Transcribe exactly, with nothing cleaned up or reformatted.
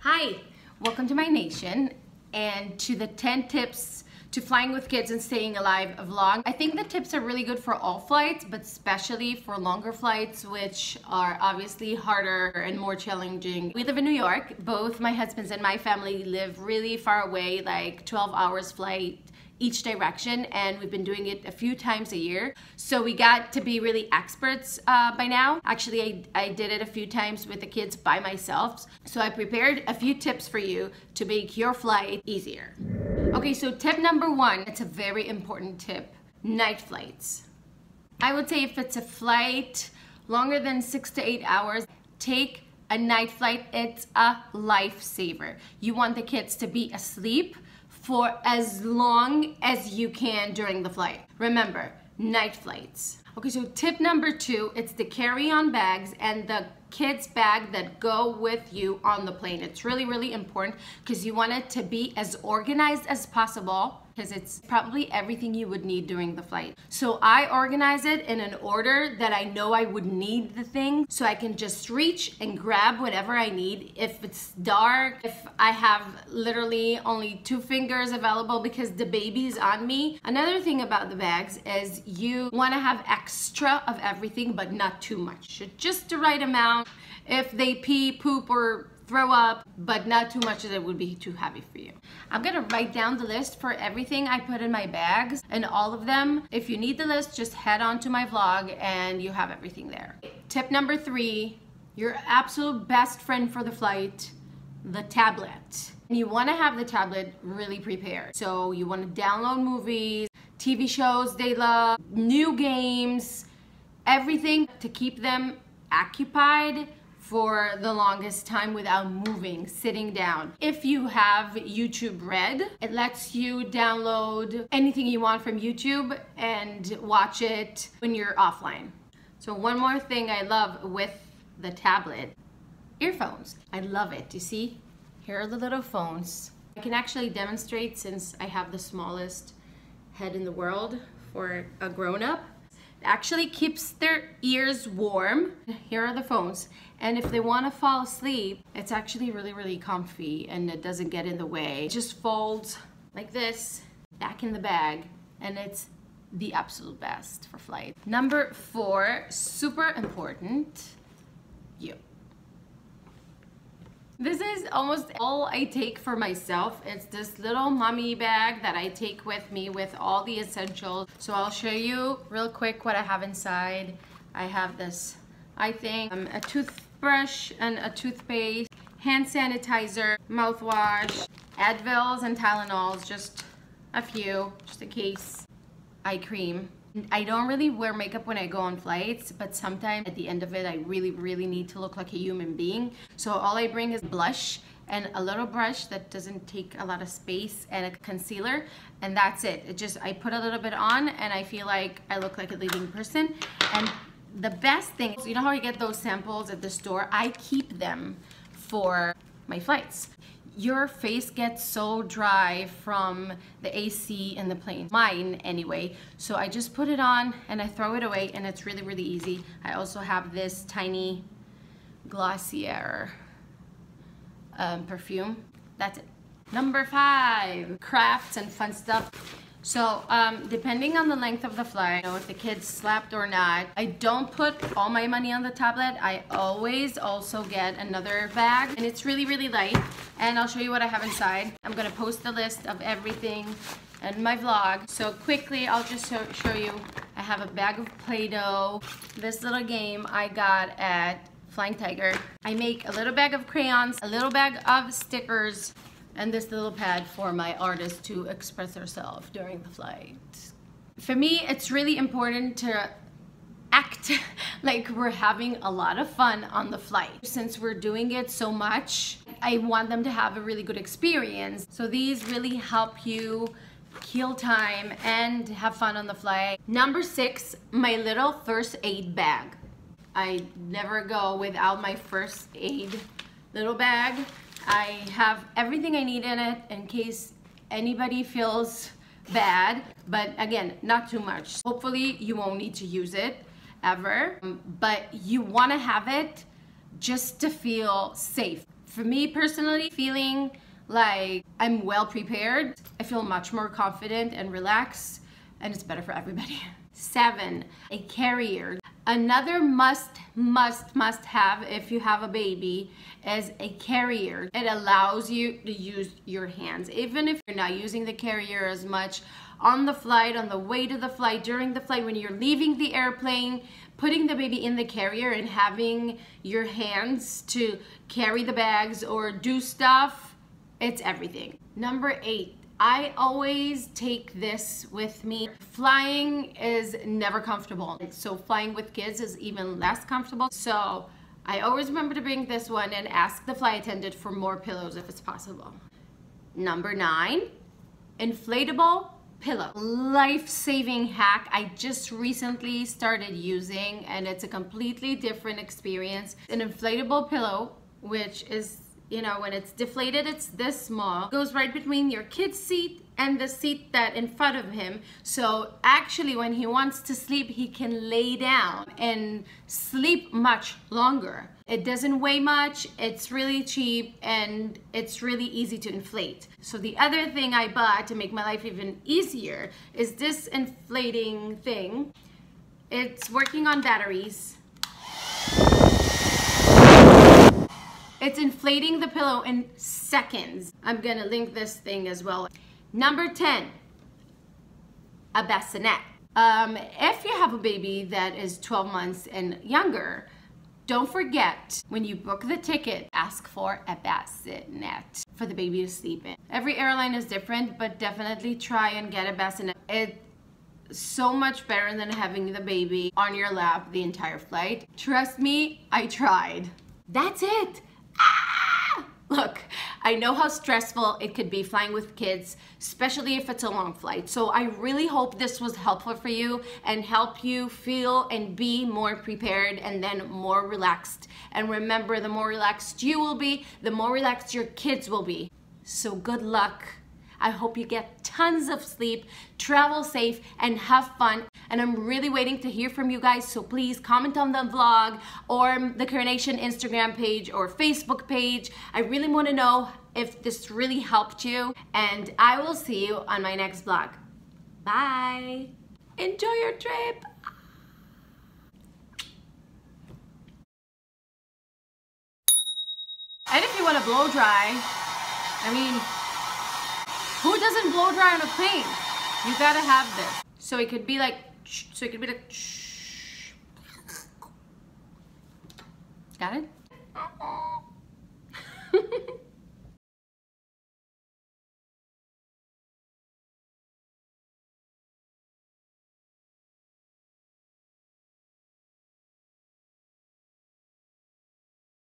Hi, welcome to my nation and to the ten tips to flying with kids and staying alive vlog. I think the tips are really good for all flights, but especially for longer flights, which are obviously harder and more challenging. We live in New York. Both my husband's and my family live really far away, like twelve hours flight each direction, and we've been doing it a few times a year. So we got to be really experts uh, by now. Actually, I, I did it a few times with the kids by myself. So I prepared a few tips for you to make your flight easier. Okay, so tip number one, it's a very important tip, night flights. I would say if it's a flight longer than six to eight hours, take a night flight, it's a lifesaver. You want the kids to be asleep for as long as you can during the flight. Remember, night flights. Okay, so tip number two, it's the carry-on bags and the kids bag that go with you on the plane. It's really, really important because you want it to be as organized as possible because it's probably everything you would need during the flight. So I organize it in an order that I know I would need the thing so I can just reach and grab whatever I need. If it's dark, if I have literally only two fingers available because the baby's on me. Another thing about the bags is you want to have extra of everything but not too much. Just the right amount. If they pee, poop, or throw up, but not too much that would be too heavy for you. I'm gonna write down the list for everything I put in my bags and all of them. If you need the list, just head on to my vlog and you have everything there. Tip number three, your absolute best friend for the flight, the tablet. And you wanna have the tablet really prepared. So you wanna download movies, T V shows they love, new games, everything to keep them occupied for the longest time without moving, sitting down. If you have YouTube Red, it lets you download anything you want from YouTube and watch it when you're offline. So one more thing I love with the tablet, earphones. I love it, you see? Here are the little phones. I can actually demonstrate since I have the smallest head in the world for a grown-up. Actually keeps their ears warm. Here are the phones, and if they want to fall asleep, it's actually really really comfy and it doesn't get in the way. It just folds like this back in the bag and it's the absolute best for flight. Number four, super important, you. This is almost all I take for myself. It's this little mommy bag that I take with me with all the essentials. So I'll show you real quick what I have inside. I have this, I think, um, a toothbrush and a toothpaste, hand sanitizer, mouthwash, Advils and Tylenols, just a few, just in case, eye cream. I don't really wear makeup when I go on flights, but sometimes at the end of it, I really, really need to look like a human being. So all I bring is blush and a little brush that doesn't take a lot of space and a concealer, and that's it. It just, I put a little bit on and I feel like I look like a living person. And the best thing, so you know how you get those samples at the store? I keep them for my flights. Your face gets so dry from the A C in the plane. Mine anyway. So I just put it on and I throw it away and it's really, really easy. I also have this tiny Glossier um, perfume. That's it. Number five, crafts and fun stuff. So um, depending on the length of the flight, you know, if the kids slept or not, I don't put all my money on the tablet. I always also get another bag and it's really, really light. And I'll show you what I have inside. I'm gonna post the list of everything in my vlog. So quickly, I'll just show, show you. I have a bag of Play-Doh. This little game I got at Flying Tiger. I make a little bag of crayons, a little bag of stickers, and this little pad for my artist to express herself during the flight. For me, it's really important to act like we're having a lot of fun on the flight. Since we're doing it so much, I want them to have a really good experience. So these really help you kill time and have fun on the flight. Number six, my little first aid bag. I never go without my first aid little bag. I have everything I need in it in case anybody feels bad, but again, not too much. Hopefully you won't need to use it ever, but you want to have it just to feel safe. For me personally, feeling like I'm well prepared, I feel much more confident and relaxed, and it's better for everybody. Seven, a carrier. Another must, must, must have if you have a baby is a carrier. It allows you to use your hands. Even if you're not using the carrier as much on the flight, on the way to the flight, during the flight, when you're leaving the airplane, putting the baby in the carrier and having your hands to carry the bags or do stuff, it's everything. Number eight. I always take this with me. Flying is never comfortable, so flying with kids is even less comfortable. So I always remember to bring this one and ask the flight attendant for more pillows if it's possible. Number nine, inflatable pillow. Life-saving hack I just recently started using, and it's a completely different experience. An inflatable pillow, which is, you know, when it's deflated, it's this small. It goes right between your kid's seat and the seat that in front of him. So actually when he wants to sleep, he can lay down and sleep much longer. It doesn't weigh much, it's really cheap, and it's really easy to inflate. So the other thing I bought to make my life even easier is this inflating thing. It's working on batteries. It's inflating the pillow in seconds. I'm gonna link this thing as well. Number ten, a bassinet. Um, if you have a baby that is twelve months and younger, don't forget, when you book the ticket, ask for a bassinet for the baby to sleep in. Every airline is different, but definitely try and get a bassinet. It's so much better than having the baby on your lap the entire flight. Trust me, I tried. That's it. Ah! Look, I know how stressful it could be flying with kids, especially if it's a long flight. So I really hope this was helpful for you and help you feel and be more prepared and then more relaxed. And remember, the more relaxed you will be, the more relaxed your kids will be. So good luck. I hope you get tons of sleep, travel safe, and have fun. And I'm really waiting to hear from you guys, so please comment on the vlog or the KariNation Instagram page or Facebook page. I really want to know if this really helped you, and I will see you on my next vlog. Bye! Enjoy your trip! And if you want to blow dry, I mean, who doesn't blow dry on a plane? You gotta have this. So it could be like, so it could be like, got it?